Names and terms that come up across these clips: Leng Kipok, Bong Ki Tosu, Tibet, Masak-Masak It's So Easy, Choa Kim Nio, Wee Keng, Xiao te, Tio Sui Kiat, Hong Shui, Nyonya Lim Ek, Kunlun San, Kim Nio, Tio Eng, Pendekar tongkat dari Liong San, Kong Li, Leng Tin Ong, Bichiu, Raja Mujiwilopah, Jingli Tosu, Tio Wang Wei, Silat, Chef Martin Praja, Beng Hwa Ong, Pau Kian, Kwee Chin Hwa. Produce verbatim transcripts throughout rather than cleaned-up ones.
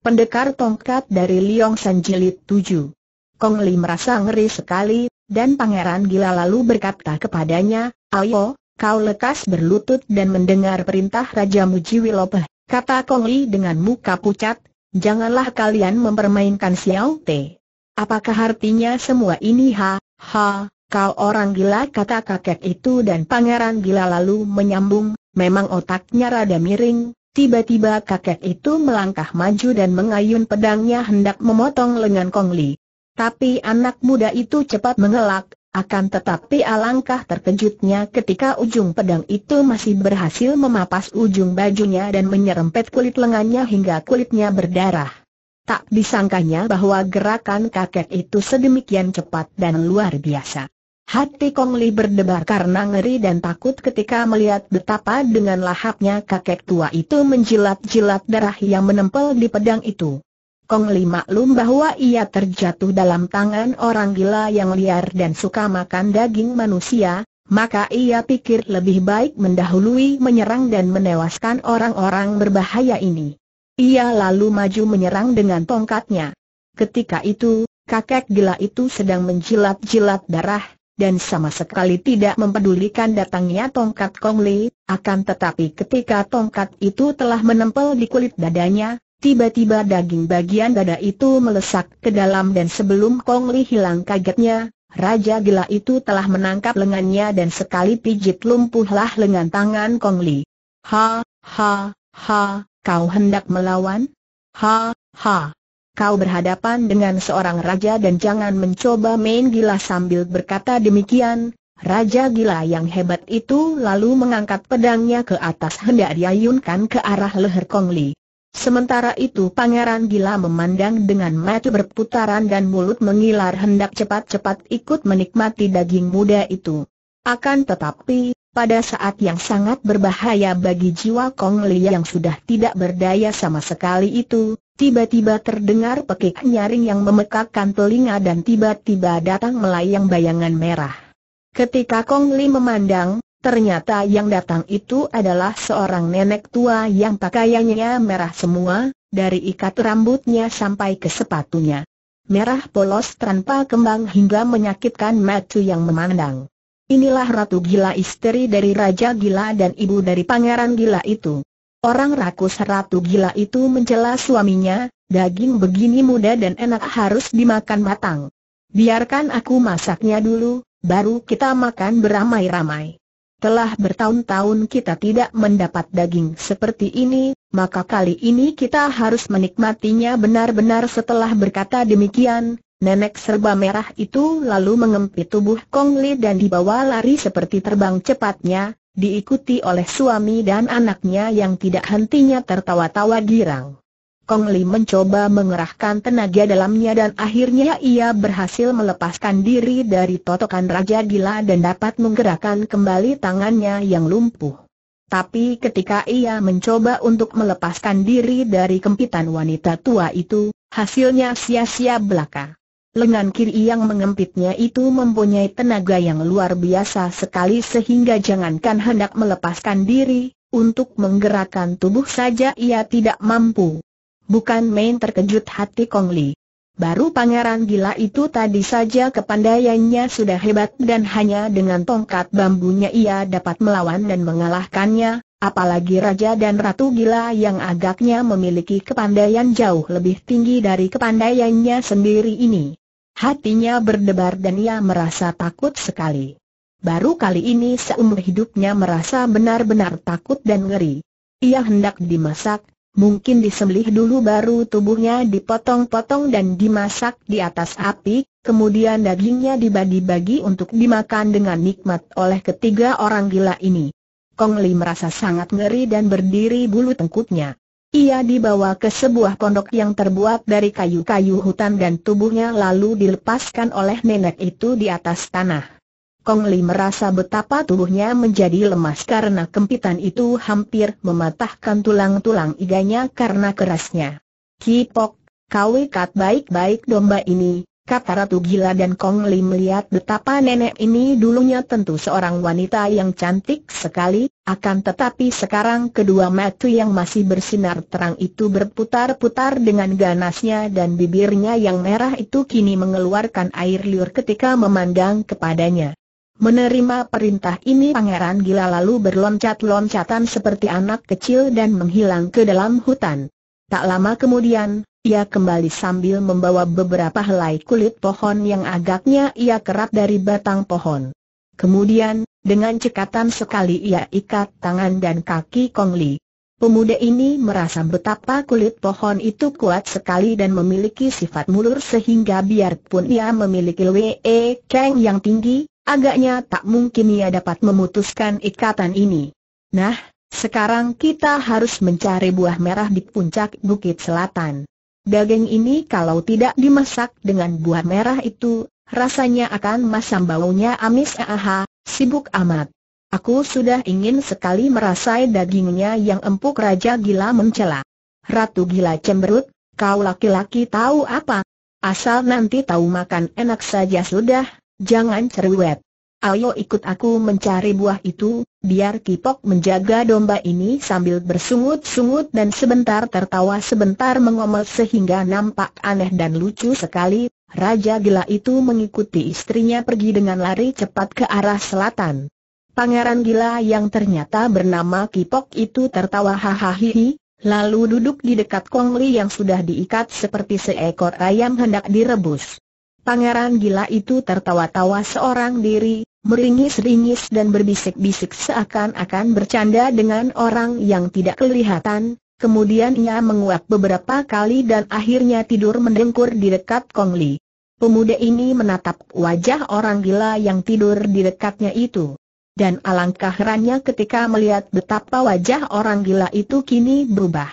Pendekar Tongkat dari Liong San Jilid tujuh. Kong Li merasa ngeri sekali, dan Pangeran Gila lalu berkata kepadanya, "Ayo, kau lekas berlutut dan mendengar perintah Raja Mujiwilopah," kata Kong Li dengan muka pucat, "janganlah kalian mempermainkan Xiao te." "Apakah artinya semua ini?" "Ha, ha, kau orang gila," kata kakek itu, dan Pangeran Gila lalu menyambung, "Memang otaknya rada miring." Tiba-tiba kakek itu melangkah maju dan mengayun pedangnya hendak memotong lengan Kong Li. Tapi anak muda itu cepat mengelak, akan tetapi alangkah terkejutnya ketika ujung pedang itu masih berhasil memapas ujung bajunya dan menyerempet kulit lengannya hingga kulitnya berdarah. Tak disangkanya bahwa gerakan kakek itu sedemikian cepat dan luar biasa. Hati Kong Li berdebar karena ngeri dan takut ketika melihat betapa dengan lahapnya kakek tua itu menjilat-jilat darah yang menempel di pedang itu. Kong Li maklum bahwa ia terjatuh dalam tangan orang gila yang liar dan suka makan daging manusia, maka ia pikir lebih baik mendahului menyerang dan menewaskan orang-orang berbahaya ini. Ia lalu maju menyerang dengan tongkatnya. Ketika itu, kakek gila itu sedang menjilat-jilat darah dan sama sekali tidak mempedulikan datangnya tongkat Kong Li. Akan tetapi ketika tongkat itu telah menempel di kulit dadanya, tiba-tiba daging bagian dada itu melesak ke dalam dan sebelum Kong Li hilang kagetnya, Raja Gila itu telah menangkap lengannya dan sekali pijit lumpuhlah lengan tangan Kong Li. "Ha, ha, ha, kau hendak melawan? Ha, ha. Kau berhadapan dengan seorang raja dan jangan mencoba main gila." Sambil berkata demikian, Raja Gila yang hebat itu lalu mengangkat pedangnya ke atas hendak diayunkan ke arah leher Kong Li. Sementara itu Pangeran Gila memandang dengan mata berputaran dan mulut mengilar hendak cepat-cepat ikut menikmati daging muda itu. Akan tetapi, pada saat yang sangat berbahaya bagi jiwa Kong Li yang sudah tidak berdaya sama sekali itu, tiba-tiba terdengar pekik nyaring yang memekakkan telinga dan tiba-tiba datang melayang bayangan merah. Ketika Kong Li memandang, ternyata yang datang itu adalah seorang nenek tua yang pakaiannya merah semua, dari ikat rambutnya sampai ke sepatunya. Merah polos tanpa kembang hingga menyakitkan mata yang memandang. Inilah Ratu Gila, istri dari Raja Gila dan ibu dari Pangeran Gila itu. Orang rakus Ratu Gila itu mencela suaminya, "Daging begini muda dan enak harus dimakan matang. Biarkan aku masaknya dulu, baru kita makan beramai-ramai. Telah bertahun-tahun kita tidak mendapat daging seperti ini, maka kali ini kita harus menikmatinya benar-benar." Setelah berkata demikian, nenek serba merah itu lalu mengempit tubuh Kong Li dan dibawa lari seperti terbang cepatnya, diikuti oleh suami dan anaknya yang tidak hentinya tertawa-tawa girang. Kong Li mencoba mengerahkan tenaga dalamnya dan akhirnya ia berhasil melepaskan diri dari totokan Raja Gila dan dapat menggerakkan kembali tangannya yang lumpuh. Tapi ketika ia mencoba untuk melepaskan diri dari kempitan wanita tua itu, hasilnya sia-sia belaka. Lengan kiri yang mengempitnya itu mempunyai tenaga yang luar biasa sekali sehingga jangankan hendak melepaskan diri, untuk menggerakkan tubuh saja ia tidak mampu. Bukan main terkejut hati Kong Li. Baru Pangeran Gila itu tadi saja kepandaiannya sudah hebat dan hanya dengan tongkat bambunya ia dapat melawan dan mengalahkannya, apalagi Raja dan Ratu Gila yang agaknya memiliki kepandaian jauh lebih tinggi dari kepandaiannya sendiri ini. Hatinya berdebar dan ia merasa takut sekali. Baru kali ini seumur hidupnya merasa benar-benar takut dan ngeri. Ia hendak dimasak, mungkin disembelih dulu baru tubuhnya dipotong-potong dan dimasak di atas api, kemudian dagingnya dibagi-bagi untuk dimakan dengan nikmat oleh ketiga orang gila ini. Kong Li merasa sangat ngeri dan berdiri bulu tengkuknya. Ia dibawa ke sebuah pondok yang terbuat dari kayu-kayu hutan dan tubuhnya lalu dilepaskan oleh nenek itu di atas tanah. Kong Li merasa betapa tubuhnya menjadi lemas karena kempitan itu hampir mematahkan tulang-tulang iganya karena kerasnya. "Kipok, kau ikat baik-baik domba ini, kata Ratu Gila, dan Kong Li melihat betapa nenek ini dulunya tentu seorang wanita yang cantik sekali, akan tetapi sekarang kedua mata yang masih bersinar terang itu berputar-putar dengan ganasnya, dan bibirnya yang merah itu kini mengeluarkan air liur ketika memandang kepadanya. Menerima perintah ini, Pangeran Gila lalu berloncat-loncatan seperti anak kecil dan menghilang ke dalam hutan. Tak lama kemudian, ia kembali sambil membawa beberapa helai kulit pohon yang agaknya ia kerap dari batang pohon. Kemudian, dengan cekatan sekali ia ikat tangan dan kaki Kong Li. Pemuda ini merasa betapa kulit pohon itu kuat sekali dan memiliki sifat mulur, sehingga biarpun ia memiliki Wee Keng yang tinggi, agaknya tak mungkin ia dapat memutuskan ikatan ini. Nah, sekarang kita harus mencari buah merah di puncak bukit selatan. Daging ini kalau tidak dimasak dengan buah merah itu, rasanya akan masam, baunya amis. Aha, sibuk amat. Aku sudah ingin sekali merasai dagingnya yang empuk, Raja Gila mencela. Ratu Gila cemberut, kau laki-laki tahu apa? Asal nanti tahu makan enak saja sudah, jangan cerewet. Ayo ikut aku mencari buah itu, biar Kipok menjaga domba ini. Sambil bersungut-sungut dan sebentar tertawa sebentar mengomel sehingga nampak aneh dan lucu sekali, Raja Gila itu mengikuti istrinya pergi dengan lari cepat ke arah selatan. Pangeran Gila yang ternyata bernama Kipok itu tertawa hahaha, lalu duduk di dekat Kong Li yang sudah diikat seperti seekor ayam hendak direbus. Pangeran Gila itu tertawa-tawa seorang diri, meringis-ringis dan berbisik-bisik seakan-akan bercanda dengan orang yang tidak kelihatan. Kemudian ia menguap beberapa kali dan akhirnya tidur mendengkur di dekat Kong Li. Pemuda ini menatap wajah orang gila yang tidur di dekatnya itu, dan alangkah herannya ketika melihat betapa wajah orang gila itu kini berubah.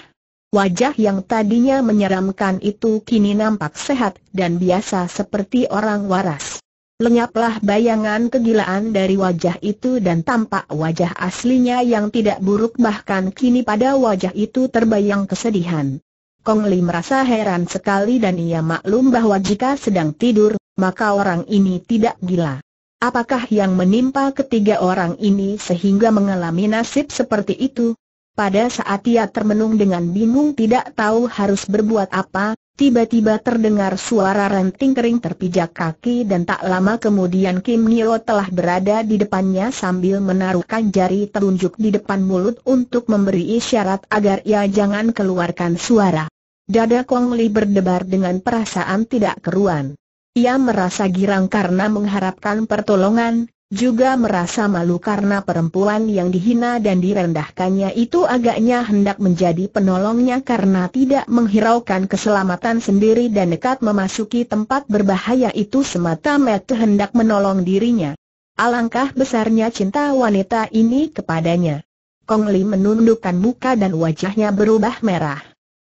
Wajah yang tadinya menyeramkan itu kini nampak sehat dan biasa seperti orang waras. Lenyaplah bayangan kegilaan dari wajah itu dan tampak wajah aslinya yang tidak buruk, bahkan kini pada wajah itu terbayang kesedihan. Kong Li merasa heran sekali dan ia maklum bahwa jika sedang tidur, maka orang ini tidak gila. Apakah yang menimpa ketiga orang ini sehingga mengalami nasib seperti itu? Pada saat ia termenung dengan bingung tidak tahu harus berbuat apa, tiba-tiba terdengar suara renting kering terpijak kaki dan tak lama kemudian Kim Nio telah berada di depannya sambil menaruhkan jari telunjuk di depan mulut untuk memberi isyarat agar ia jangan keluarkan suara. Dada Kong Li berdebar dengan perasaan tidak keruan. Ia merasa girang karena mengharapkan pertolongan, juga merasa malu karena perempuan yang dihina dan direndahkannya itu agaknya hendak menjadi penolongnya karena tidak menghiraukan keselamatan sendiri dan dekat memasuki tempat berbahaya itu semata-mata hendak menolong dirinya. Alangkah besarnya cinta wanita ini kepadanya. Kong Li menundukkan muka dan wajahnya berubah merah.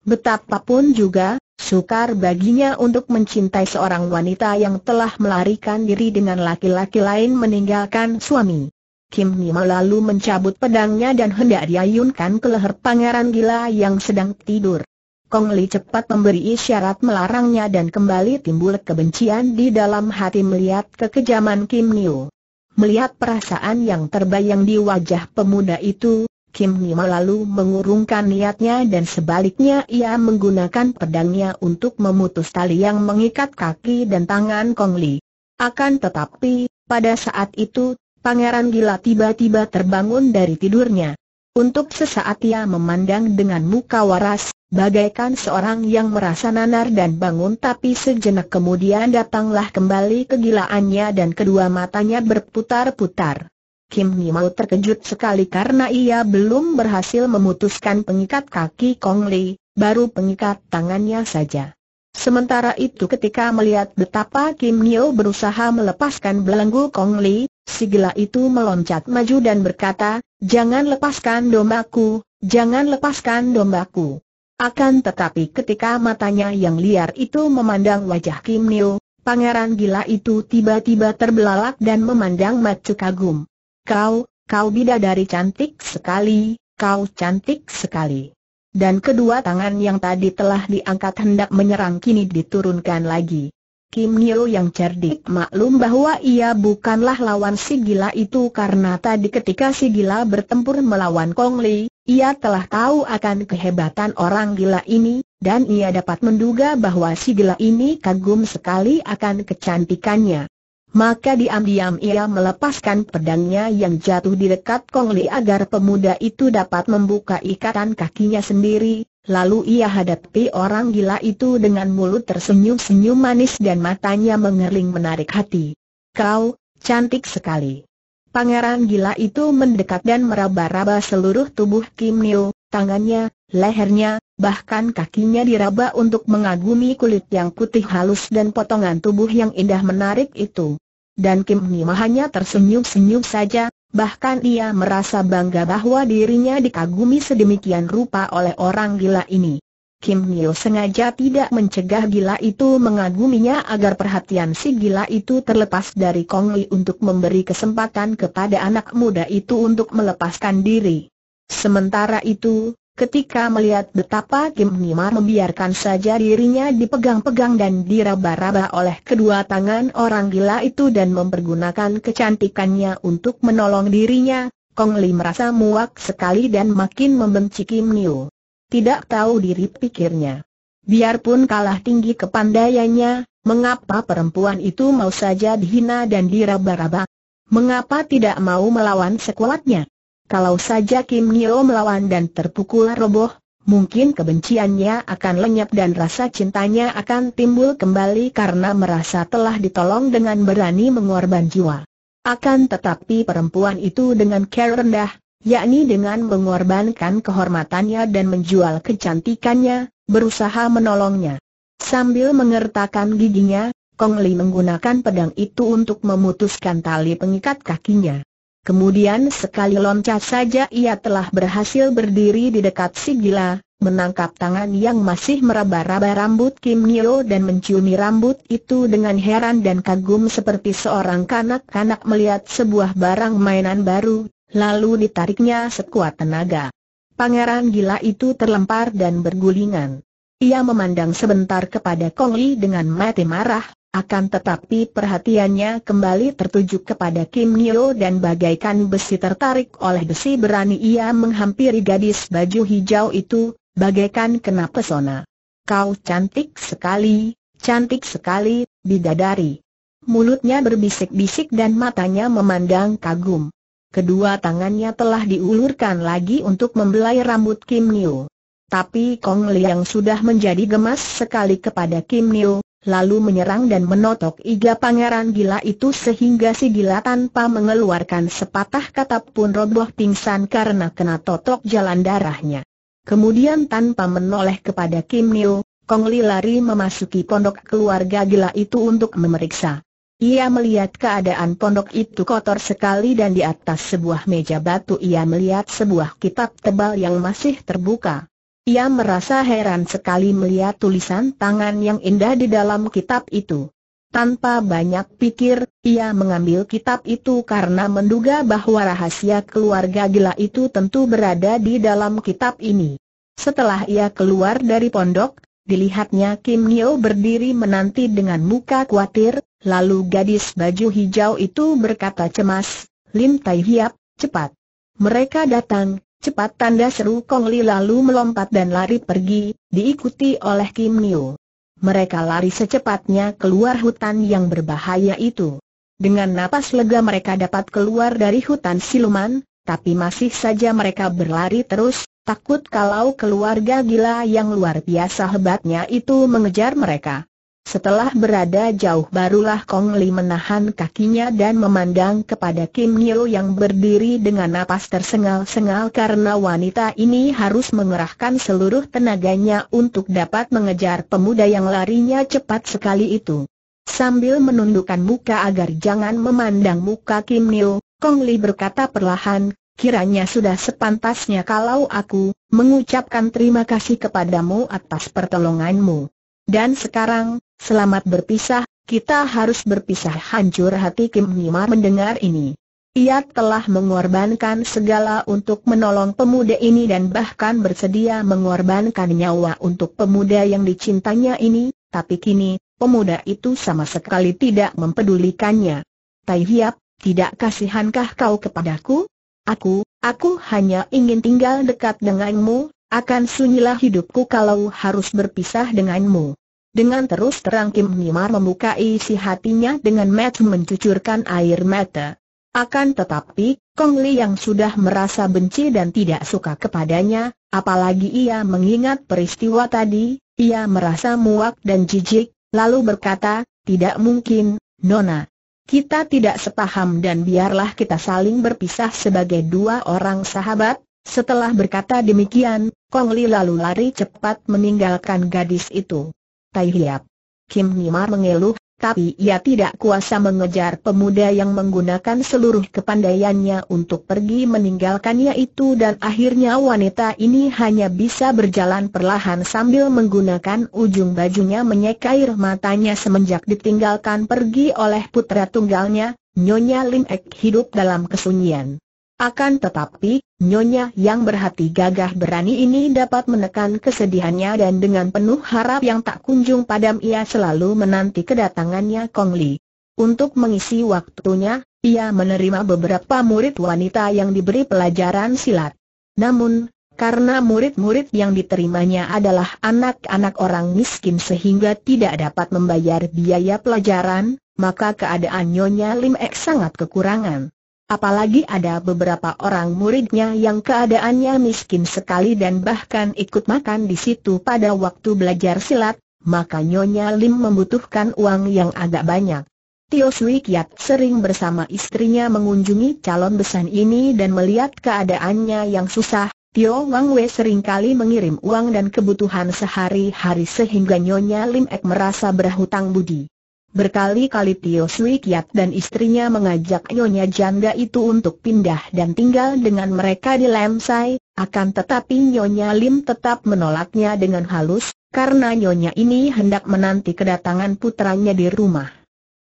Betapapun juga, sukar baginya untuk mencintai seorang wanita yang telah melarikan diri dengan laki-laki lain meninggalkan suami. Kim Nio lalu mencabut pedangnya dan hendak diayunkan ke leher Pangeran Gila yang sedang tidur. Kong Li cepat memberi isyarat melarangnya dan kembali timbul kebencian di dalam hati melihat kekejaman Kim Nio. Melihat perasaan yang terbayang di wajah pemuda itu, Kim Nio lalu mengurungkan niatnya dan sebaliknya ia menggunakan pedangnya untuk memutus tali yang mengikat kaki dan tangan Kong Li. Akan tetapi, pada saat itu, Pangeran Gila tiba-tiba terbangun dari tidurnya. Untuk sesaat ia memandang dengan muka waras, bagaikan seorang yang merasa nanar dan bangun, tapi sejenak kemudian datanglah kembali kegilaannya dan kedua matanya berputar-putar. Kim Nio terkejut sekali karena ia belum berhasil memutuskan pengikat kaki Kong Li, baru pengikat tangannya saja. Sementara itu ketika melihat betapa Kim Nio berusaha melepaskan belenggu Kong Li, si gila itu meloncat maju dan berkata, "Jangan lepaskan dombaku, jangan lepaskan dombaku." Akan tetapi ketika matanya yang liar itu memandang wajah Kim Nio, Pangeran Gila itu tiba-tiba terbelalak dan memandang maju kagum. Kau, kau bidadari cantik sekali, kau cantik sekali. Dan kedua tangan yang tadi telah diangkat hendak menyerang kini diturunkan lagi. Kim Nio yang cerdik maklum bahwa ia bukanlah lawan si gila itu, karena tadi ketika si gila bertempur melawan Kong Li, ia telah tahu akan kehebatan orang gila ini, dan ia dapat menduga bahwa si gila ini kagum sekali akan kecantikannya. Maka diam-diam ia melepaskan pedangnya yang jatuh di dekat Kong Li agar pemuda itu dapat membuka ikatan kakinya sendiri. Lalu ia hadapi orang gila itu dengan mulut tersenyum-senyum manis dan matanya mengerling menarik hati. "Kau, cantik sekali." Pangeran gila itu mendekat dan meraba-raba seluruh tubuh Kim Nio, tangannya, lehernya, bahkan kakinya diraba untuk mengagumi kulit yang putih halus dan potongan tubuh yang indah menarik itu. Dan Kim Nio hanya tersenyum-senyum saja. Bahkan ia merasa bangga bahwa dirinya dikagumi sedemikian rupa oleh orang gila ini. Kim Nio sengaja tidak mencegah gila itu mengaguminya agar perhatian si gila itu terlepas dari Kong Li untuk memberi kesempatan kepada anak muda itu untuk melepaskan diri. Sementara itu, ketika melihat betapa Kim Nio membiarkan saja dirinya dipegang-pegang dan diraba-raba oleh kedua tangan orang gila itu dan mempergunakan kecantikannya untuk menolong dirinya, Kong Li merasa muak sekali dan makin membenci Kim Nio. Tidak tahu diri, pikirnya. Biarpun kalah tinggi kepandaiannya, mengapa perempuan itu mau saja dihina dan diraba-raba? Mengapa tidak mau melawan sekuatnya? Kalau saja Kim Nio melawan dan terpukul roboh, mungkin kebenciannya akan lenyap dan rasa cintanya akan timbul kembali karena merasa telah ditolong dengan berani mengorban jiwa. Akan tetapi perempuan itu dengan cara rendah, yakni dengan mengorbankan kehormatannya dan menjual kecantikannya, berusaha menolongnya. Sambil mengertakkan giginya, Kong Li menggunakan pedang itu untuk memutuskan tali pengikat kakinya. Kemudian sekali loncat saja ia telah berhasil berdiri di dekat si gila, menangkap tangan yang masih meraba-raba rambut Kim Nio dan menciumi rambut itu dengan heran dan kagum seperti seorang kanak-kanak melihat sebuah barang mainan baru, lalu ditariknya sekuat tenaga. Pangeran gila itu terlempar dan bergulingan. Ia memandang sebentar kepada Kong Li dengan mata marah. Akan tetapi perhatiannya kembali tertuju kepada Kim Nio dan bagaikan besi tertarik oleh besi berani ia menghampiri gadis baju hijau itu, bagaikan kena pesona. "Kau cantik sekali, cantik sekali, bidadari." Mulutnya berbisik-bisik dan matanya memandang kagum. Kedua tangannya telah diulurkan lagi untuk membelai rambut Kim Nio. Tapi Kong Li yang sudah menjadi gemas sekali kepada Kim Nio, lalu menyerang dan menotok iga pangeran gila itu sehingga si gila tanpa mengeluarkan sepatah kata pun roboh pingsan karena kena totok jalan darahnya. Kemudian tanpa menoleh kepada Kim Nio, Kong Li lari memasuki pondok keluarga gila itu untuk memeriksa. Ia melihat keadaan pondok itu kotor sekali dan di atas sebuah meja batu ia melihat sebuah kitab tebal yang masih terbuka. Ia merasa heran sekali melihat tulisan tangan yang indah di dalam kitab itu. Tanpa banyak pikir, ia mengambil kitab itu karena menduga bahwa rahasia keluarga gila itu tentu berada di dalam kitab ini. Setelah ia keluar dari pondok, dilihatnya Kim Nio berdiri menanti dengan muka khawatir, lalu gadis baju hijau itu berkata cemas, "Lim Tai Hiap, cepat. Mereka datang." "Cepat!" tanda seru Kong Li, lalu melompat dan lari pergi, diikuti oleh Kim Nio. Mereka lari secepatnya keluar hutan yang berbahaya itu. Dengan napas lega mereka dapat keluar dari hutan siluman, tapi masih saja mereka berlari terus, takut kalau keluarga gila yang luar biasa hebatnya itu mengejar mereka. Setelah berada jauh barulah Kong Li menahan kakinya dan memandang kepada Kim Nio yang berdiri dengan napas tersengal-sengal karena wanita ini harus mengerahkan seluruh tenaganya untuk dapat mengejar pemuda yang larinya cepat sekali itu. Sambil menundukkan muka agar jangan memandang muka Kim Nio, Kong Li berkata perlahan, "Kiranya sudah sepantasnya kalau aku mengucapkan terima kasih kepadamu atas pertolonganmu. Dan sekarang, selamat berpisah, kita harus berpisah." Hancur hati Kim Nio mendengar ini. Ia telah mengorbankan segala untuk menolong pemuda ini dan bahkan bersedia mengorbankan nyawa untuk pemuda yang dicintanya ini, tapi kini, pemuda itu sama sekali tidak mempedulikannya. Tai Hiap, tidak kasihankah kau kepadaku? Aku, aku hanya ingin tinggal dekat denganmu, akan sunyilah hidupku kalau harus berpisah denganmu. Dengan terus terang Kim Nimar membuka isi hatinya dengan mata mencucurkan air mata. Akan tetapi, Kong Li yang sudah merasa benci dan tidak suka kepadanya, apalagi ia mengingat peristiwa tadi, ia merasa muak dan jijik, lalu berkata, "Tidak mungkin, Nona. Kita tidak sepaham dan biarlah kita saling berpisah sebagai dua orang sahabat." Setelah berkata demikian, Kong Li lalu lari cepat meninggalkan gadis itu. Tai Hiap. Kim Nimar mengeluh, tapi ia tidak kuasa mengejar pemuda yang menggunakan seluruh kepandaiannya untuk pergi meninggalkannya itu, dan akhirnya wanita ini hanya bisa berjalan perlahan sambil menggunakan ujung bajunya menyeka air matanya semenjak ditinggalkan pergi oleh putra tunggalnya, Nyonya Lim Ek hidup dalam kesunyian. Akan tetapi, Nyonya yang berhati gagah berani ini dapat menekan kesedihannya, dan dengan penuh harap yang tak kunjung padam ia selalu menanti kedatangannya Kong Li. Untuk mengisi waktunya, ia menerima beberapa murid wanita yang diberi pelajaran silat. Namun, karena murid-murid yang diterimanya adalah anak-anak orang miskin sehingga tidak dapat membayar biaya pelajaran, maka keadaan Nyonya Lim Ek sangat kekurangan. Apalagi ada beberapa orang muridnya yang keadaannya miskin sekali dan bahkan ikut makan di situ pada waktu belajar silat, maka Nyonya Lim membutuhkan uang yang agak banyak. Tio Sui Kiat sering bersama istrinya mengunjungi calon besan ini, dan melihat keadaannya yang susah, Tio Wang Wei seringkali mengirim uang dan kebutuhan sehari-hari sehingga Nyonya Lim Ek merasa berhutang budi. Berkali-kali Tio Sui Kiat dan istrinya mengajak nyonya janda itu untuk pindah dan tinggal dengan mereka di Lam Sai, akan tetapi Nyonya Lim tetap menolaknya dengan halus, karena nyonya ini hendak menanti kedatangan putranya di rumah.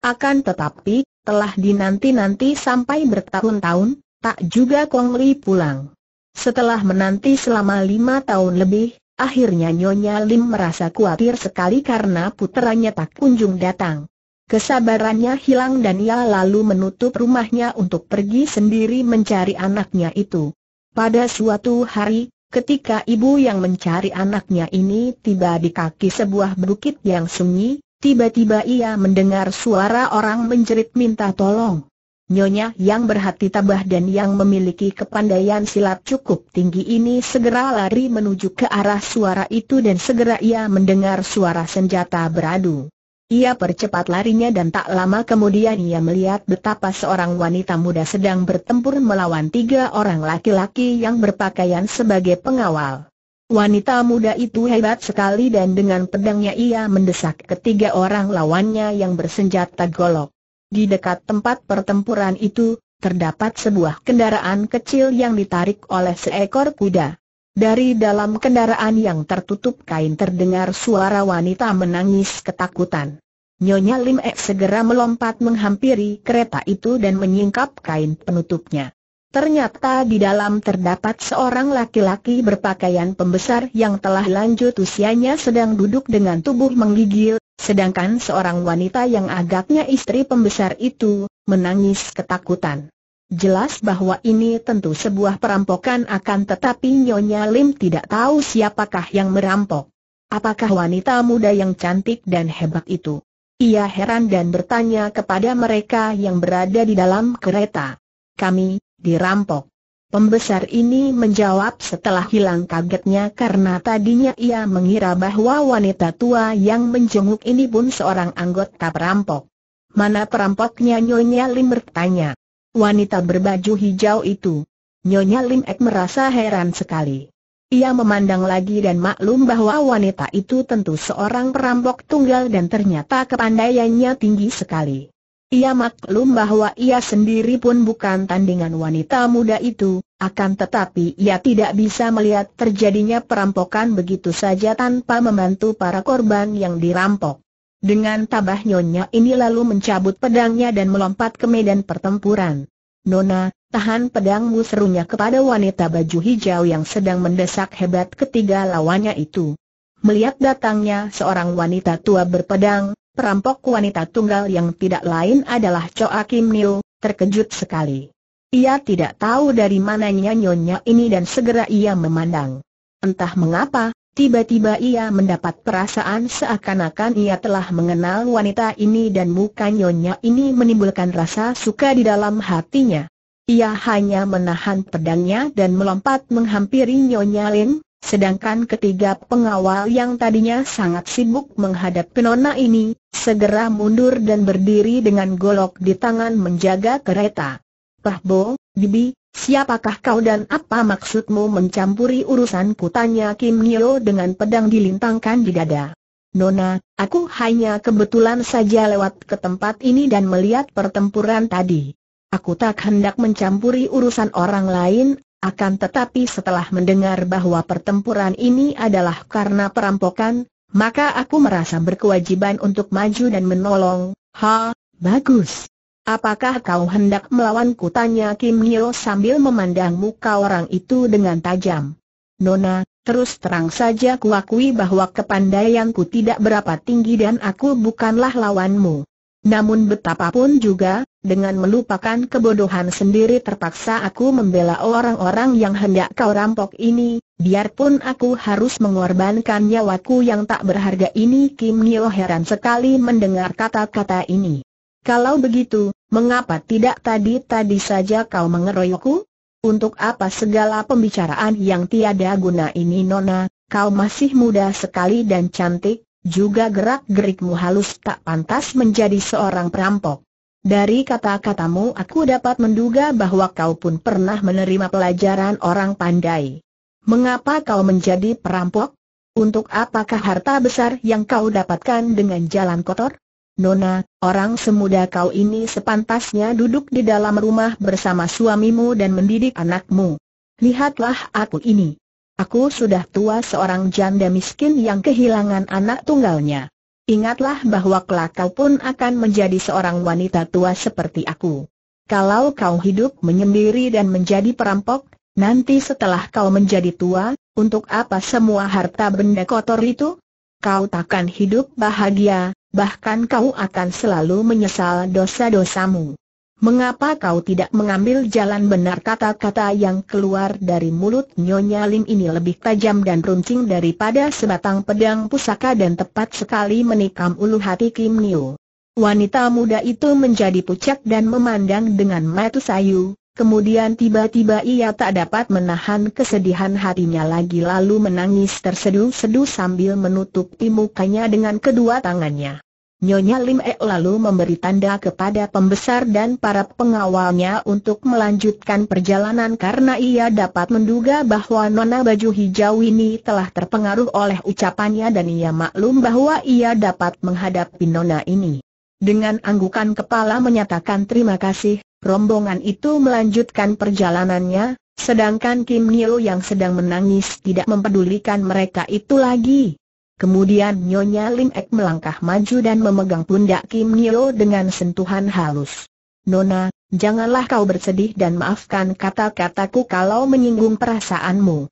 Akan tetapi, telah dinanti-nanti sampai bertahun-tahun, tak juga Kong Li pulang. Setelah menanti selama lima tahun lebih, akhirnya Nyonya Lim merasa khawatir sekali karena putranya tak kunjung datang. Kesabarannya hilang dan ia lalu menutup rumahnya untuk pergi sendiri mencari anaknya itu. Pada suatu hari, ketika ibu yang mencari anaknya ini tiba di kaki sebuah bukit yang sunyi, tiba-tiba ia mendengar suara orang menjerit minta tolong. Nyonya yang berhati tabah dan yang memiliki kepandaian silat cukup tinggi ini segera lari menuju ke arah suara itu, dan segera ia mendengar suara senjata beradu. Ia percepat larinya dan tak lama kemudian ia melihat betapa seorang wanita muda sedang bertempur melawan tiga orang laki-laki yang berpakaian sebagai pengawal. Wanita muda itu hebat sekali dan dengan pedangnya ia mendesak ketiga orang lawannya yang bersenjata golok. Di dekat tempat pertempuran itu, terdapat sebuah kendaraan kecil yang ditarik oleh seekor kuda. Dari dalam kendaraan yang tertutup kain terdengar suara wanita menangis ketakutan. Nyonya Lim Ek segera melompat menghampiri kereta itu dan menyingkap kain penutupnya. Ternyata di dalam terdapat seorang laki-laki berpakaian pembesar yang telah lanjut usianya sedang duduk dengan tubuh menggigil, sedangkan seorang wanita yang agaknya istri pembesar itu menangis ketakutan. Jelas bahwa ini tentu sebuah perampokan, akan tetapi Nyonya Lim tidak tahu siapakah yang merampok. Apakah wanita muda yang cantik dan hebat itu? Ia heran dan bertanya kepada mereka yang berada di dalam kereta. "Kami dirampok," pembesar ini menjawab setelah hilang kagetnya karena tadinya ia mengira bahwa wanita tua yang menjenguk ini pun seorang anggota perampok. "Mana perampoknya?" Nyonya Lim bertanya. Wanita berbaju hijau itu. Nyonya Lim Ek merasa heran sekali. Ia memandang lagi dan maklum bahwa wanita itu tentu seorang perampok tunggal dan ternyata kepandaiannya tinggi sekali. Ia maklum bahwa ia sendiri pun bukan tandingan wanita muda itu, akan tetapi ia tidak bisa melihat terjadinya perampokan begitu saja tanpa membantu para korban yang dirampok. Dengan tabah nyonya ini lalu mencabut pedangnya dan melompat ke medan pertempuran. "Nona, tahan pedangmu," serunya kepada wanita baju hijau yang sedang mendesak hebat ketiga lawannya itu. Melihat datangnya seorang wanita tua berpedang, perampok wanita tunggal yang tidak lain adalah Choa Kim Nio, terkejut sekali. Ia tidak tahu dari mananya nyonya ini dan segera ia memandang. Entah mengapa, tiba-tiba ia mendapat perasaan seakan-akan ia telah mengenal wanita ini dan muka nyonya ini menimbulkan rasa suka di dalam hatinya. Ia hanya menahan pedangnya dan melompat menghampiri Nyonya Lim, sedangkan ketiga pengawal yang tadinya sangat sibuk menghadapi nona ini, segera mundur dan berdiri dengan golok di tangan menjaga kereta. "Pah Bo, Bibi, siapakah kau dan apa maksudmu mencampuri urusanku?" tanya Kim Nio dengan pedang dilintangkan di dada. "Nona, aku hanya kebetulan saja lewat ke tempat ini dan melihat pertempuran tadi. Aku tak hendak mencampuri urusan orang lain, akan tetapi setelah mendengar bahwa pertempuran ini adalah karena perampokan, maka aku merasa berkewajiban untuk maju dan menolong." "Ha, bagus. Apakah kau hendak melawanku?" tanya Kim Nio sambil memandang muka orang itu dengan tajam. "Nona, terus terang saja kuakui bahwa kepandaianku tidak berapa tinggi dan aku bukanlah lawanmu. Namun betapapun juga, dengan melupakan kebodohan sendiri terpaksa aku membela orang-orang yang hendak kau rampok ini, biarpun aku harus mengorbankan nyawaku yang tak berharga ini." Kim Nio heran sekali mendengar kata-kata ini. "Kalau begitu, mengapa tidak tadi-tadi saja kau mengeroyokku? Untuk apa segala pembicaraan yang tiada guna ini?" "Nona, kau masih muda sekali dan cantik, juga gerak-gerikmu halus tak pantas menjadi seorang perampok. Dari kata-katamu aku dapat menduga bahwa kau pun pernah menerima pelajaran orang pandai. Mengapa kau menjadi perampok? Untuk apakah harta besar yang kau dapatkan dengan jalan kotor?" "Nona, orang semuda kau ini sepantasnya duduk di dalam rumah bersama suamimu dan mendidik anakmu. Lihatlah aku ini. Aku sudah tua, seorang janda miskin yang kehilangan anak tunggalnya. Ingatlah bahwa kelak kau pun akan menjadi seorang wanita tua seperti aku. Kalau kau hidup menyendiri dan menjadi perampok, nanti setelah kau menjadi tua, untuk apa semua harta benda kotor itu? Kau takkan hidup bahagia, bahkan kau akan selalu menyesal dosa-dosamu. Mengapa kau tidak mengambil jalan benar?" Kata-kata yang keluar dari mulut Nyonya Lim ini lebih tajam dan runcing daripada sebatang pedang pusaka dan tepat sekali menikam ulu hati Kim Nio. Wanita muda itu menjadi pucat dan memandang dengan mata sayu, kemudian tiba-tiba ia tak dapat menahan kesedihan hatinya lagi lalu menangis tersedu-sedu sambil menutupi mukanya dengan kedua tangannya. Nyonya Lim Ek lalu memberi tanda kepada pembesar dan para pengawalnya untuk melanjutkan perjalanan karena ia dapat menduga bahwa nona baju hijau ini telah terpengaruh oleh ucapannya dan ia maklum bahwa ia dapat menghadapi nona ini. Dengan anggukan kepala menyatakan terima kasih, rombongan itu melanjutkan perjalanannya, sedangkan Kim Nio yang sedang menangis tidak mempedulikan mereka itu lagi. Kemudian Nyonya Lim Ek melangkah maju dan memegang pundak Kim Nio dengan sentuhan halus. "Nona, janganlah kau bersedih dan maafkan kata-kataku kalau menyinggung perasaanmu.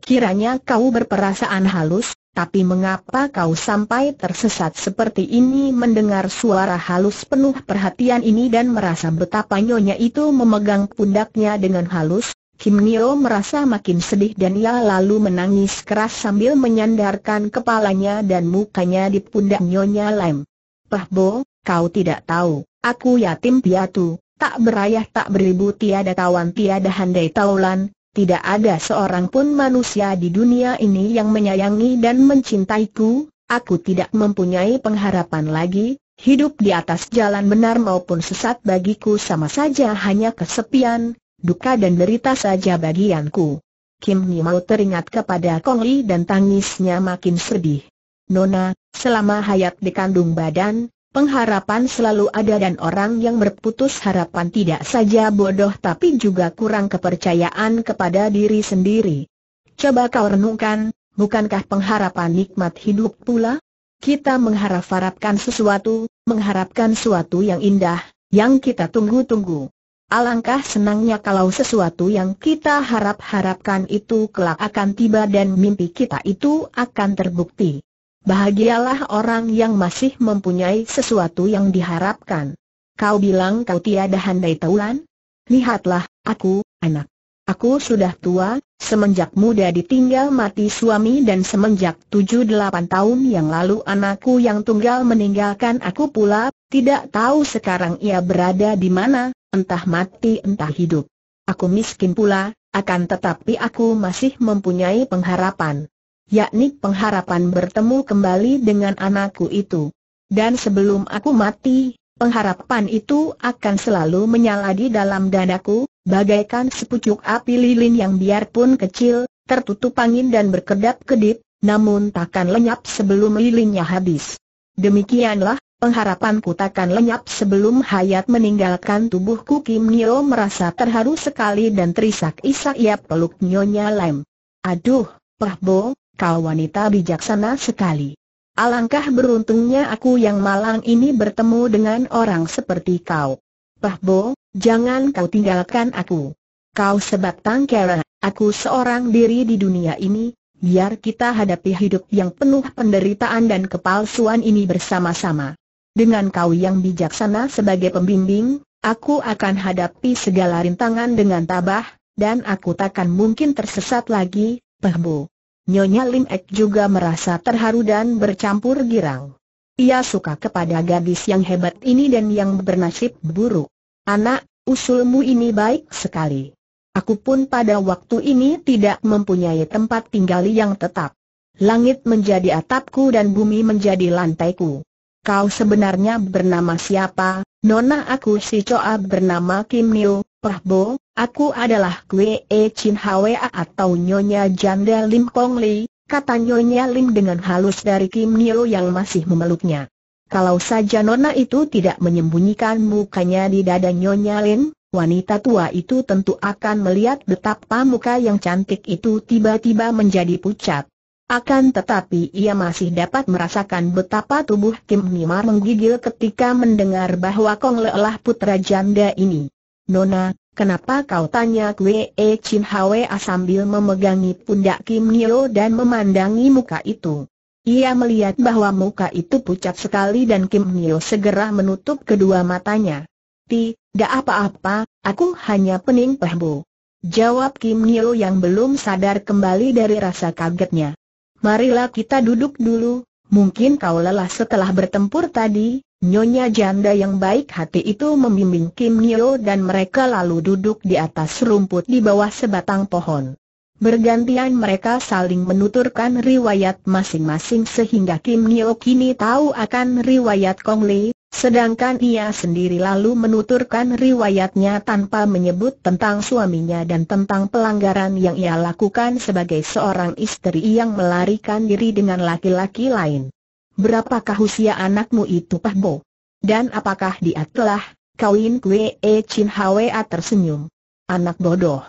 Kiranya kau berperasaan halus, tapi mengapa kau sampai tersesat seperti ini?" Mendengar suara halus penuh perhatian ini dan merasa betapa nyonya itu memegang pundaknya dengan halus, Kim Nio merasa makin sedih dan ia lalu menangis keras sambil menyandarkan kepalanya dan mukanya di pundak Nyonya Lim. "Pah Bo, kau tidak tahu, aku yatim piatu, tak berayah tak beribu, tiada kawan tiada handai taulan, tidak ada seorang pun manusia di dunia ini yang menyayangi dan mencintaiku, aku tidak mempunyai pengharapan lagi, hidup di atas jalan benar maupun sesat bagiku sama saja hanya kesepian, duka dan derita saja bagianku." Kim Nio teringat kepada Kong Li dan tangisnya makin sedih. "Nona, selama hayat dikandung badan, pengharapan selalu ada dan orang yang berputus harapan tidak saja bodoh tapi juga kurang kepercayaan kepada diri sendiri. Coba kau renungkan, bukankah pengharapan nikmat hidup pula? Kita mengharap-harapkan sesuatu, mengharapkan sesuatu yang indah, yang kita tunggu-tunggu. Alangkah senangnya kalau sesuatu yang kita harap-harapkan itu kelak akan tiba dan mimpi kita itu akan terbukti. Bahagialah orang yang masih mempunyai sesuatu yang diharapkan. Kau bilang kau tiada handai taulan? Lihatlah, aku, anak. Aku sudah tua, semenjak muda ditinggal mati suami dan semenjak tujuh delapan tahun yang lalu anakku yang tunggal meninggalkan aku pula, tidak tahu sekarang ia berada di mana, entah mati entah hidup. Aku miskin pula, akan tetapi aku masih mempunyai pengharapan. Yakni pengharapan bertemu kembali dengan anakku itu. Dan sebelum aku mati, pengharapan itu akan selalu menyala di dalam dadaku, bagaikan sepucuk api lilin yang biarpun kecil, tertutup angin dan berkedap-kedip, namun takkan lenyap sebelum lilinnya habis. Demikianlah, pengharapanku takkan lenyap sebelum hayat meninggalkan tubuhku. Kim Nio merasa terharu sekali dan terisak-isak ia peluk Nyonya Lim. Aduh, Pahbo, kau wanita bijaksana sekali. Alangkah beruntungnya aku yang malang ini bertemu dengan orang seperti kau. Pahbo, jangan kau tinggalkan aku. Kau sebatang kara, aku seorang diri di dunia ini. Biar kita hadapi hidup yang penuh penderitaan dan kepalsuan ini bersama-sama. Dengan kau yang bijaksana sebagai pembimbing, aku akan hadapi segala rintangan dengan tabah, dan aku takkan mungkin tersesat lagi, Pahbo. Nyonya Lim Ek juga merasa terharu dan bercampur girang. Ia suka kepada gadis yang hebat ini dan yang bernasib buruk. Anak, usulmu ini baik sekali. Aku pun pada waktu ini tidak mempunyai tempat tinggal yang tetap. Langit menjadi atapku dan bumi menjadi lantaiku. Kau sebenarnya bernama siapa? Nona, aku si Coa bernama Kim Nio. Pahbo, aku adalah Kwee Chin Hwa atau Nyonya Janda Lim Kong Li, kata Nyonya Lim dengan halus dari Kim Nio yang masih memeluknya. Kalau saja Nona itu tidak menyembunyikan mukanya di dada Nyonya Lim, wanita tua itu tentu akan melihat betapa muka yang cantik itu tiba-tiba menjadi pucat. Akan tetapi ia masih dapat merasakan betapa tubuh Kim Nio menggigil ketika mendengar bahwa Kong Li adalah putra janda ini. Nona, kenapa kau, tanya Kwee Chin Hwa sambil memegangi pundak Kim Nio dan memandangi muka itu. Ia melihat bahwa muka itu pucat sekali dan Kim Nio segera menutup kedua matanya. Tidak apa-apa, aku hanya pening, Pahbo, jawab Kim Nio yang belum sadar kembali dari rasa kagetnya. Marilah kita duduk dulu, mungkin kau lelah setelah bertempur tadi. Nyonya janda yang baik hati itu membimbing Kim Nio dan mereka lalu duduk di atas rumput di bawah sebatang pohon. Bergantian mereka saling menuturkan riwayat masing-masing sehingga Kim Nio kini tahu akan riwayat Kong Li, sedangkan ia sendiri lalu menuturkan riwayatnya tanpa menyebut tentang suaminya dan tentang pelanggaran yang ia lakukan sebagai seorang istri yang melarikan diri dengan laki-laki lain. Berapakah usia anakmu itu, Pahbo? Dan apakah dia telah kawin? Kwee Chin Hwa tersenyum. Anak bodoh.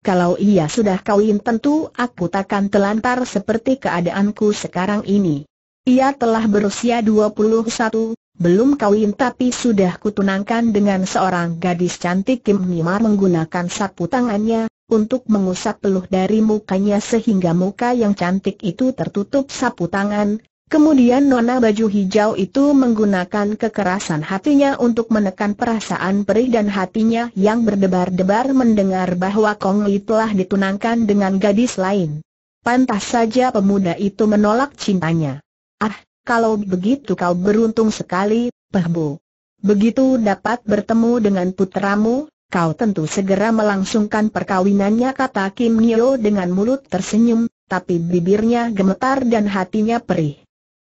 Kalau ia sudah kawin tentu aku takkan telantar seperti keadaanku sekarang ini. Ia telah berusia dua puluh satu, belum kawin tapi sudah kutunangkan dengan seorang gadis cantik. Kim Nio menggunakan sapu tangannya untuk mengusap peluh dari mukanya sehingga muka yang cantik itu tertutup sapu tangan. Kemudian nona baju hijau itu menggunakan kekerasan hatinya untuk menekan perasaan perih dan hatinya yang berdebar-debar mendengar bahwa Kong Li telah ditunangkan dengan gadis lain. Pantas saja pemuda itu menolak cintanya. Ah, kalau begitu kau beruntung sekali, Pahbo. Begitu dapat bertemu dengan putramu, kau tentu segera melangsungkan perkawinannya, kata Kim Nio dengan mulut tersenyum, tapi bibirnya gemetar dan hatinya perih.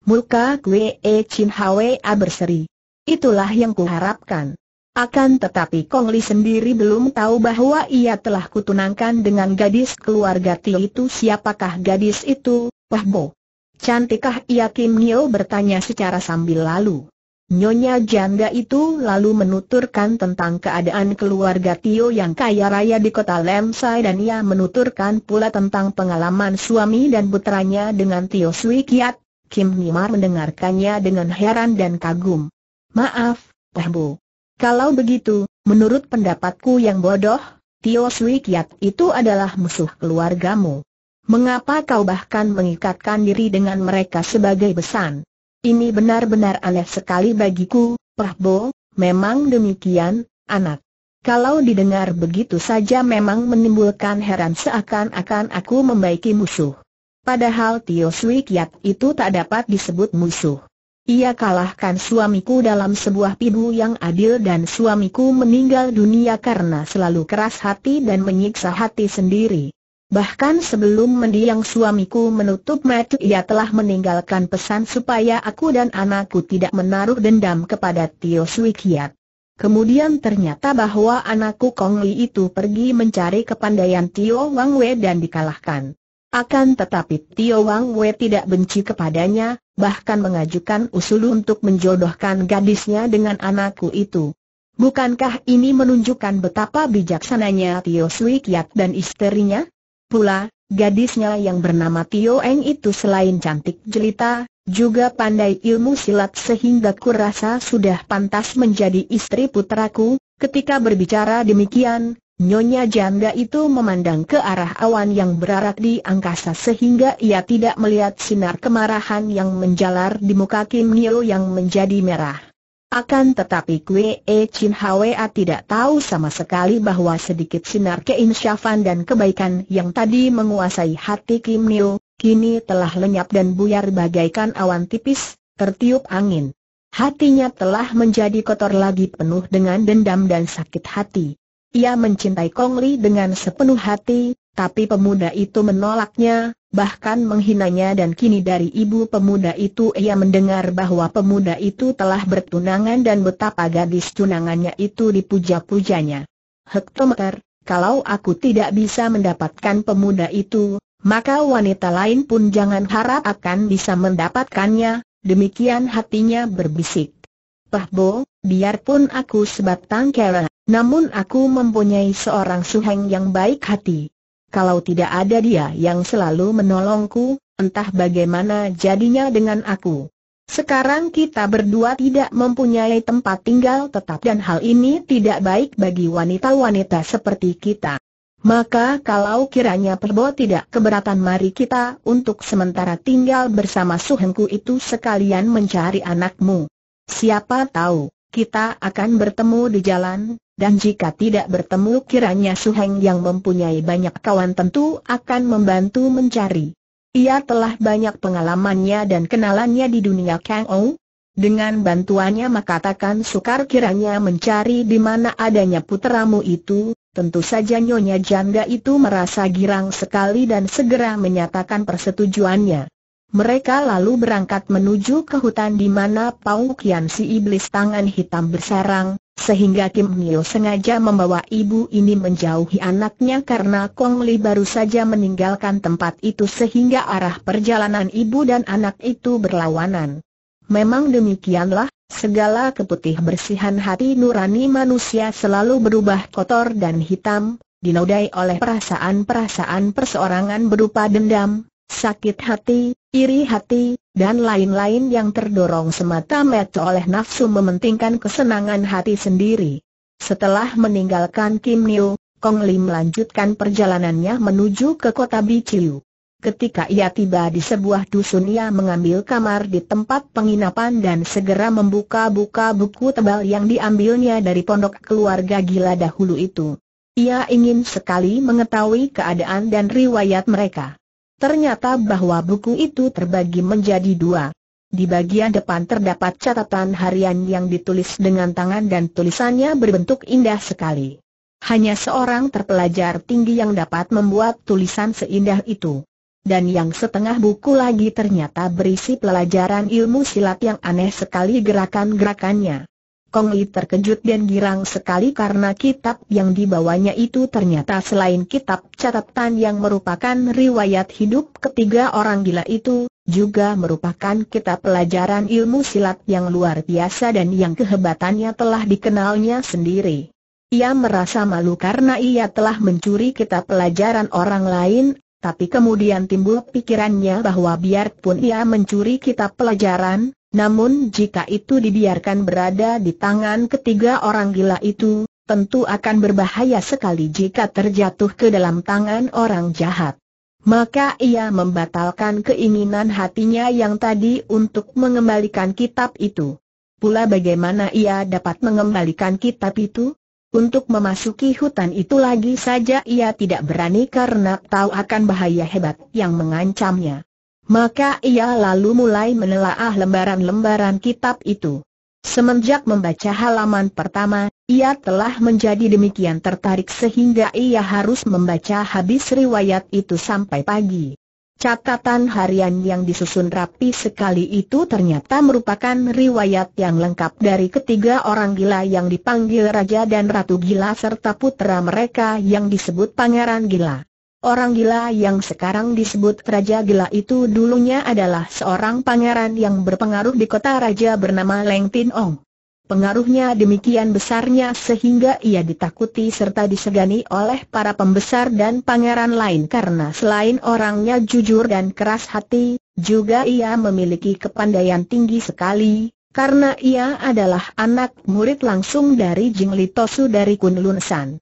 Muka Kwee Chin Hwa berseri. Itulah yang kuharapkan. Akan tetapi Kong Li sendiri belum tahu bahwa ia telah kutunangkan dengan gadis keluarga Ti itu. Siapakah gadis itu, Pahbo? Cantikkah ia, Kim Nio bertanya secara sambil lalu. Nyonya janda itu lalu menuturkan tentang keadaan keluarga Tio yang kaya raya di kota Lemsai dan ia menuturkan pula tentang pengalaman suami dan putranya dengan Tio Sui Kiat. Kim Nio mendengarkannya dengan heran dan kagum. Maaf, Pahbo. Kalau begitu, menurut pendapatku yang bodoh, Tio Sui Kiat itu adalah musuh keluargamu. Mengapa kau bahkan mengikatkan diri dengan mereka sebagai besan? Ini benar-benar aneh sekali bagiku, Prabo. Memang demikian, anak. Kalau didengar begitu saja memang menimbulkan heran seakan-akan aku membaiki musuh. Padahal Tio Sui Kiat itu tak dapat disebut musuh. Ia kalahkan suamiku dalam sebuah pidu yang adil dan suamiku meninggal dunia karena selalu keras hati dan menyiksa hati sendiri. Bahkan sebelum mendiang suamiku menutup mata ia telah meninggalkan pesan supaya aku dan anakku tidak menaruh dendam kepada Tio Sui Kiat. Kemudian ternyata bahwa anakku Kong Li itu pergi mencari kepandaian Tio Wang Wei dan dikalahkan. Akan tetapi Tio Wang Wei tidak benci kepadanya, bahkan mengajukan usul untuk menjodohkan gadisnya dengan anakku itu. Bukankah ini menunjukkan betapa bijaksananya Tio Sui Kiat dan istrinya? Pula, gadisnya yang bernama Tio Eng itu selain cantik jelita, juga pandai ilmu silat sehingga kurasa sudah pantas menjadi istri putraku. Ketika berbicara demikian, Nyonya janda itu memandang ke arah awan yang berarak di angkasa sehingga ia tidak melihat sinar kemarahan yang menjalar di muka Kim Nio yang menjadi merah. Akan tetapi Kwee Chin Hwa tidak tahu sama sekali bahwa sedikit sinar keinsyafan dan kebaikan yang tadi menguasai hati Kim Nio, kini telah lenyap dan buyar bagaikan awan tipis, tertiup angin. Hatinya telah menjadi kotor lagi penuh dengan dendam dan sakit hati. Ia mencintai Kong Li dengan sepenuh hati, tapi pemuda itu menolaknya, bahkan menghinanya dan kini dari ibu pemuda itu ia mendengar bahwa pemuda itu telah bertunangan dan betapa gadis tunangannya itu dipuja-pujanya. Hektometer, kalau aku tidak bisa mendapatkan pemuda itu, maka wanita lain pun jangan harap akan bisa mendapatkannya, demikian hatinya berbisik. Pahbo, biarpun aku sebatang kara, namun aku mempunyai seorang suheng yang baik hati. Kalau tidak ada dia yang selalu menolongku, entah bagaimana jadinya dengan aku. Sekarang kita berdua tidak mempunyai tempat tinggal tetap dan hal ini tidak baik bagi wanita-wanita seperti kita. Maka kalau kiranya Perbo tidak keberatan mari kita untuk sementara tinggal bersama suhengku itu sekalian mencari anakmu. Siapa tahu, kita akan bertemu di jalan. Dan jika tidak bertemu kiranya suheng yang mempunyai banyak kawan tentu akan membantu mencari. Ia telah banyak pengalamannya dan kenalannya di dunia Kang Ou. Dengan bantuannya maka takkan sukar kiranya mencari di mana adanya puteramu itu. Tentu saja Nyonya janda itu merasa girang sekali dan segera menyatakan persetujuannya. Mereka lalu berangkat menuju ke hutan di mana Pau Kian si iblis tangan hitam bersarang. Sehingga Kim Nio sengaja membawa ibu ini menjauhi anaknya karena Kong Li baru saja meninggalkan tempat itu sehingga arah perjalanan ibu dan anak itu berlawanan. Memang demikianlah, segala keputih bersihan hati nurani manusia selalu berubah kotor dan hitam, dinodai oleh perasaan-perasaan perseorangan berupa dendam, sakit hati, iri hati, dan lain-lain yang terdorong semata-mata oleh nafsu mementingkan kesenangan hati sendiri. Setelah meninggalkan Kim Nio, Kong Li melanjutkan perjalanannya menuju ke kota Bichiu. Ketika ia tiba di sebuah dusun ia mengambil kamar di tempat penginapan dan segera membuka-buka buku tebal yang diambilnya dari pondok keluarga gila dahulu itu. Ia ingin sekali mengetahui keadaan dan riwayat mereka. Ternyata bahwa buku itu terbagi menjadi dua. Di bagian depan terdapat catatan harian yang ditulis dengan tangan dan tulisannya berbentuk indah sekali. Hanya seorang terpelajar tinggi yang dapat membuat tulisan seindah itu. Dan yang setengah buku lagi ternyata berisi pelajaran ilmu silat yang aneh sekali gerakan-gerakannya. Kong Li terkejut dan girang sekali karena kitab yang dibawanya itu ternyata selain kitab catatan yang merupakan riwayat hidup ketiga orang gila itu, juga merupakan kitab pelajaran ilmu silat yang luar biasa dan yang kehebatannya telah dikenalnya sendiri. Ia merasa malu karena ia telah mencuri kitab pelajaran orang lain, tapi kemudian timbul pikirannya bahwa biarpun ia mencuri kitab pelajaran, namun jika itu dibiarkan berada di tangan ketiga orang gila itu, tentu akan berbahaya sekali jika terjatuh ke dalam tangan orang jahat. maka ia membatalkan keinginan hatinya yang tadi untuk mengembalikan kitab itu. Pula bagaimana ia dapat mengembalikan kitab itu? Untuk memasuki hutan itu lagi saja ia tidak berani karena tahu akan bahaya hebat yang mengancamnya. Maka ia lalu mulai menelaah lembaran-lembaran kitab itu. Semenjak membaca halaman pertama, ia telah menjadi demikian tertarik sehingga ia harus membaca habis riwayat itu sampai pagi. Catatan harian yang disusun rapi sekali itu ternyata merupakan riwayat yang lengkap dari ketiga orang gila yang dipanggil Raja dan Ratu Gila serta putra mereka yang disebut Pangeran Gila. Orang gila yang sekarang disebut Raja Gila itu dulunya adalah seorang pangeran yang berpengaruh di kota raja bernama Leng Tin Ong. Pengaruhnya demikian besarnya sehingga ia ditakuti serta disegani oleh para pembesar dan pangeran lain karena selain orangnya jujur dan keras hati, juga ia memiliki kepandaian tinggi sekali, karena ia adalah anak murid langsung dari Jingli Tosu dari Kunlun San.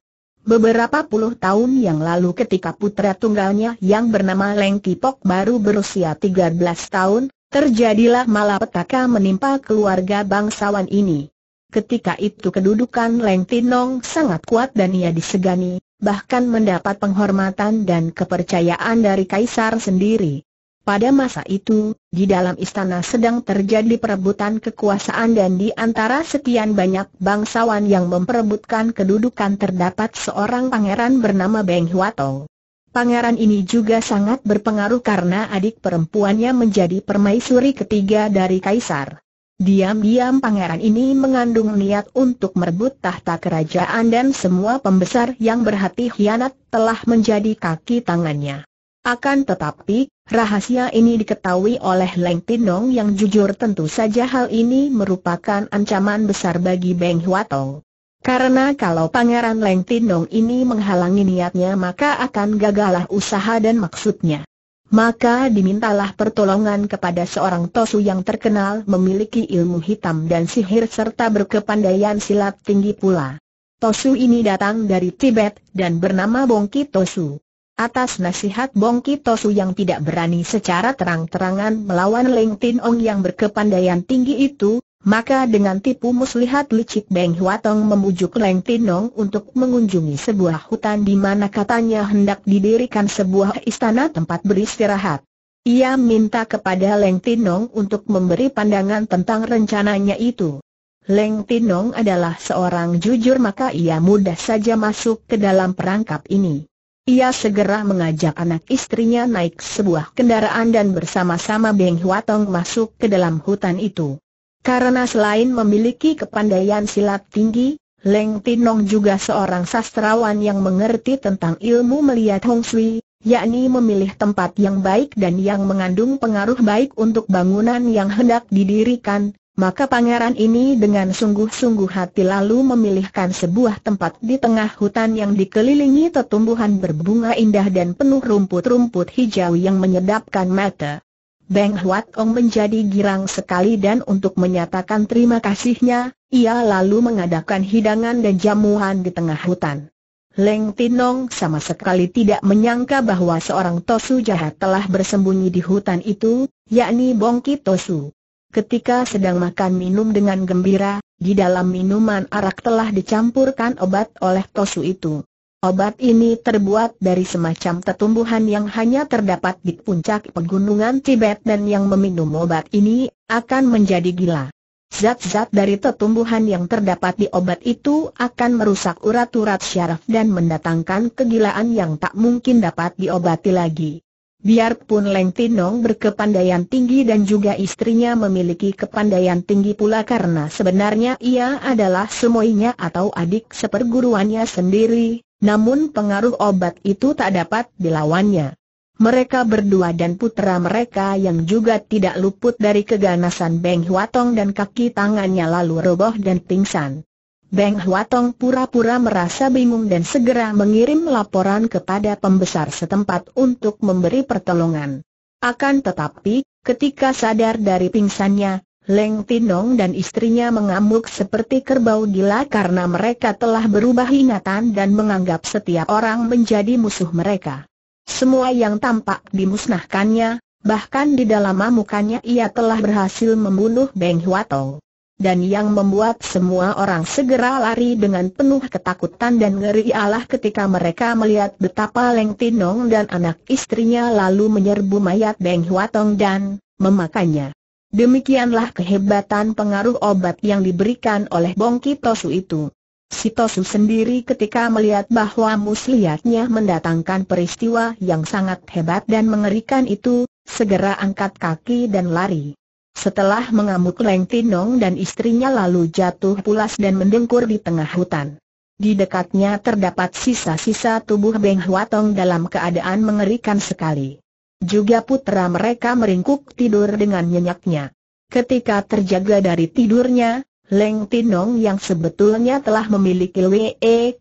Beberapa puluh tahun yang lalu ketika putra tunggalnya yang bernama Leng Kipok baru berusia tiga belas tahun, terjadilah malapetaka menimpa keluarga bangsawan ini. Ketika itu kedudukan Leng Tin Ong sangat kuat dan ia disegani, bahkan mendapat penghormatan dan kepercayaan dari kaisar sendiri. Pada masa itu, di dalam istana sedang terjadi perebutan kekuasaan dan di antara sekian banyak bangsawan yang memperebutkan kedudukan terdapat seorang pangeran bernama Beng Hwa Ong. Pangeran ini juga sangat berpengaruh karena adik perempuannya menjadi permaisuri ketiga dari kaisar. Diam-diam pangeran ini mengandung niat untuk merebut tahta kerajaan dan semua pembesar yang berhati khianat telah menjadi kaki tangannya. Akan tetapi, rahasia ini diketahui oleh Leng Tin Ong yang jujur. Tentu saja hal ini merupakan ancaman besar bagi Beng Hwa Ong. Karena kalau pangeran Leng Tin Ong ini menghalangi niatnya maka akan gagalah usaha dan maksudnya. Maka dimintalah pertolongan kepada seorang Tosu yang terkenal memiliki ilmu hitam dan sihir serta berkepandaian silat tinggi pula. Tosu ini datang dari Tibet dan bernama Bong Ki Tosu. Atas nasihat Bong Ki Tosu yang tidak berani secara terang-terangan melawan Leng Tin Ong yang berkepandaian tinggi itu, maka dengan tipu muslihat licik Beng Hwa Ong membujuk Leng Tin Ong untuk mengunjungi sebuah hutan di mana katanya hendak didirikan sebuah istana tempat beristirahat. Ia minta kepada Leng Tin Ong untuk memberi pandangan tentang rencananya itu. Leng Tin Ong adalah seorang jujur maka ia mudah saja masuk ke dalam perangkap ini. Ia segera mengajak anak istrinya naik sebuah kendaraan dan bersama-sama Beng Hwa Ong masuk ke dalam hutan itu. Karena selain memiliki kepandaian silat tinggi, Leng Tin Ong juga seorang sastrawan yang mengerti tentang ilmu melihat Hong Shui, yakni memilih tempat yang baik dan yang mengandung pengaruh baik untuk bangunan yang hendak didirikan. Maka pangeran ini dengan sungguh-sungguh hati lalu memilihkan sebuah tempat di tengah hutan yang dikelilingi tumbuhan berbunga indah dan penuh rumput-rumput hijau yang menyedapkan mata. Beng Hwa Ong menjadi girang sekali dan untuk menyatakan terima kasihnya, ia lalu mengadakan hidangan dan jamuan di tengah hutan. Leng Tin Ong sama sekali tidak menyangka bahwa seorang Tosu jahat telah bersembunyi di hutan itu, yakni Bong Ki Tosu. Ketika sedang makan minum dengan gembira, di dalam minuman arak telah dicampurkan obat oleh Tosu itu. Obat ini terbuat dari semacam tumbuhan yang hanya terdapat di puncak pegunungan Tibet dan yang meminum obat ini akan menjadi gila. Zat-zat dari tumbuhan yang terdapat di obat itu akan merusak urat-urat syaraf dan mendatangkan kegilaan yang tak mungkin dapat diobati lagi. Biarpun Leng Tin Ong berkepandaian tinggi dan juga istrinya memiliki kepandaian tinggi pula karena sebenarnya ia adalah semoinya atau adik seperguruannya sendiri, namun pengaruh obat itu tak dapat dilawannya. Mereka berdua dan putra mereka yang juga tidak luput dari keganasan Beng Hwa Ong dan kaki tangannya lalu roboh dan pingsan. Beng Hwa Ong pura-pura merasa bingung dan segera mengirim laporan kepada pembesar setempat untuk memberi pertolongan. Akan tetapi, ketika sadar dari pingsannya, Leng Tin Ong dan istrinya mengamuk seperti kerbau gila karena mereka telah berubah ingatan dan menganggap setiap orang menjadi musuh mereka. Semua yang tampak dimusnahkannya, bahkan di dalam amukannya ia telah berhasil membunuh Beng Hwa Ong. Dan yang membuat semua orang segera lari dengan penuh ketakutan dan ngeri ialah ketika mereka melihat betapa Leng Tin Ong dan anak istrinya lalu menyerbu mayat Beng Hwa Ong dan memakannya. Demikianlah kehebatan pengaruh obat yang diberikan oleh Bong Ki Tosu itu. Si Tosu sendiri ketika melihat bahwa muslihatnya mendatangkan peristiwa yang sangat hebat dan mengerikan itu, segera angkat kaki dan lari. Setelah mengamuk Leng Tin Ong dan istrinya lalu jatuh pulas dan mendengkur di tengah hutan. Di dekatnya terdapat sisa-sisa tubuh Beng Hwa Ong dalam keadaan mengerikan sekali. Juga putra mereka meringkuk tidur dengan nyenyaknya. Ketika terjaga dari tidurnya, Leng Tin Ong yang sebetulnya telah memiliki Wee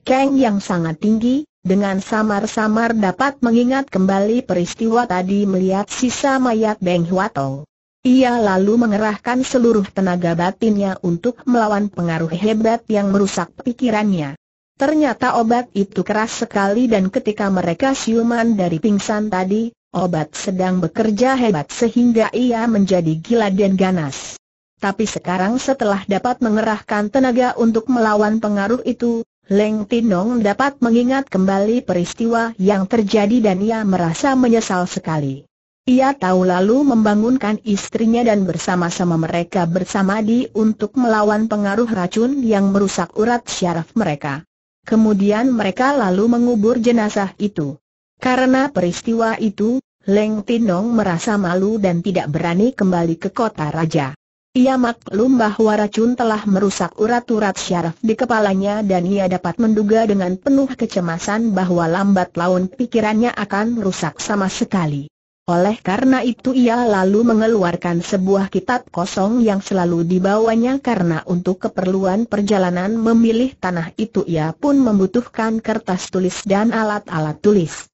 Keng yang sangat tinggi, dengan samar-samar dapat mengingat kembali peristiwa tadi melihat sisa mayat Beng Hwa Ong. Ia lalu mengerahkan seluruh tenaga batinnya untuk melawan pengaruh hebat yang merusak pikirannya. Ternyata obat itu keras sekali dan ketika mereka siuman dari pingsan tadi, obat sedang bekerja hebat sehingga ia menjadi gila dan ganas. Tapi sekarang setelah dapat mengerahkan tenaga untuk melawan pengaruh itu, Leng Tin Ong dapat mengingat kembali peristiwa yang terjadi dan ia merasa menyesal sekali. Ia tahu lalu membangunkan istrinya dan bersama-sama mereka bersamadi untuk melawan pengaruh racun yang merusak urat syaraf mereka. Kemudian mereka lalu mengubur jenazah itu. Karena peristiwa itu, Leng Tin Ong merasa malu dan tidak berani kembali ke kota raja. Ia maklum bahwa racun telah merusak urat-urat syaraf di kepalanya dan ia dapat menduga dengan penuh kecemasan bahwa lambat laun pikirannya akan rusak sama sekali. Oleh karena itu ia lalu mengeluarkan sebuah kitab kosong yang selalu dibawanya karena untuk keperluan perjalanan memilih tanah itu ia pun membutuhkan kertas tulis dan alat-alat tulis.